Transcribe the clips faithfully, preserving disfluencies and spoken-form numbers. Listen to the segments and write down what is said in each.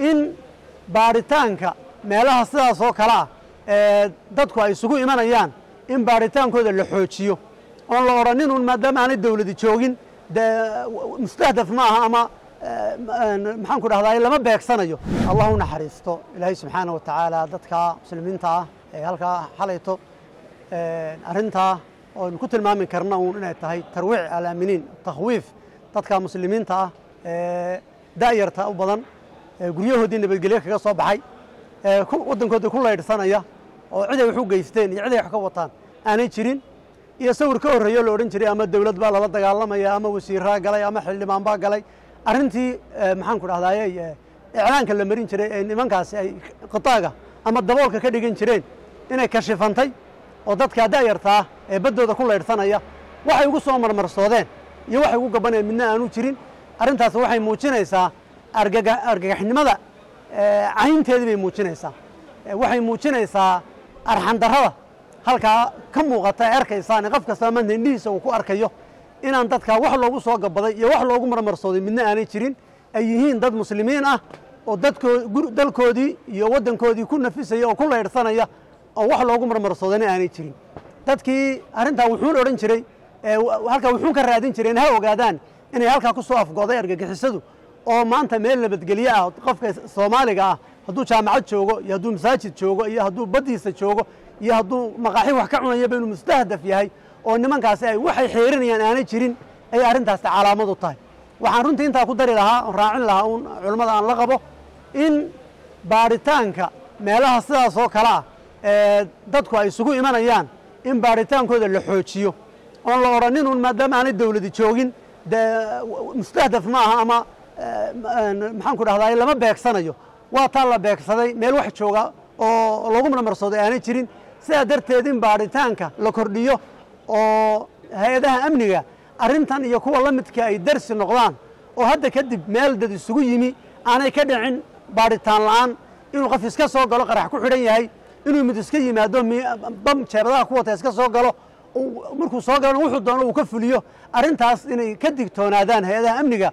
إن بارتانك مالها صدا صوكلا دتكو أي سوق إيمان أيان إن بارتانك هذا اللي حوتشيو أن لو رنينون ما دام عن الدولة دي شوقين ده مستهدف معها أما محن كره هذا إلا ما بيكسنجو الله نحرسته إلهي سبحانه وتعالى دتكا مسلمينتا هلكا حليتو أرنتا ونكت المام من كرنا ونتهي ترويع على منين تخويف دتكا مسلمينتا دايرتا أو بدن قريهود إن بالجليك قصوا بحي ودن كده كله يرسانا يا عدة حقوق يستين عدة حقوق وطن أنا تشرين يسوي كور رجال ورين تشري أما الدولة بالله بدك الله ما يا أما وسيرها قال يا أما حل ما أنباع قال أنتي محن كره هذا إعلان كلام مرين تشري إن من كاس قطاعة أما الدبوك كده جين تشرين إنك كشفنتي وضد كده يرتا بدو ده كله يرسانا يا واحد يقص عمر مرصودين يواحد يقول بنا منا أنا تشرين أنتاس واحد موجنا يسا أرجع أرجع إحنا ماذا عين تدبي موجنا يسا واحد موجنا يسا أرحن درها هلكا كم وقت أركي صانع قف كسامن النيس وكو أركيه إن أنت كا واحد لو جوس واقع بدي واحد لو جمر مرصودي منا أنا يشرين أيهين ضد مسلمين أه وضد كو دل كودي يودن كودي كنا في سيا وكل إرثنا يا أو واحد لو جمر مرصودي أنا يشرين ضد كي أنت وحول أرين شري وهلكا وحول كرادين شرين هوا قادان إن هلكا كوس واقف قضايا أرجع حسده أو ما أنت ميل بتجليها قف كسامالك هدو جامعات شوقو يهدو مساجد شوقو يهدو بديس شوقو يهدو مقاحي وحكعون يبينو مستهدف ياهي أو إنما كاسي وحي حيرين يعني أنا شيرين أي أرنتاس على مدو طاي وحن رنتي أنت أقدر لها راعين لها علماء عن لقبه إن بارتانكا مالها صدا صو كلا دتكو أي سوق إيمان أيان إن بارتانكو ده اللي حوتشيو أن لو رنينون ما دام عن الدولة دي شوقين ده مستهدف معها أما محن كره هذا إلا ما بيكسنجو وطلع بيكسدي ميل واحد شوقة أو لقوم المرصودي أنا يشرين سأدرت يدين بارتانكا لكرديو أو هذا أمنية أرنتان يكون الله متكأي درس النقلان وهذا كده مال ده السوق يمي أنا كده عن بارتان الآن إنه قفز كسر قالوا قرح كل حريه هاي إنه متسكي ما دوم بام شباب قوة تسكسر قالوا ومركو صاقر وحد دانه وكفليه أرنتاس إنه كده تونادان هذا أمنية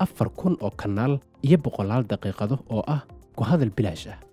أفر كون أو كنال يبقى لال دقيقة أو أه كهذا البلاجة.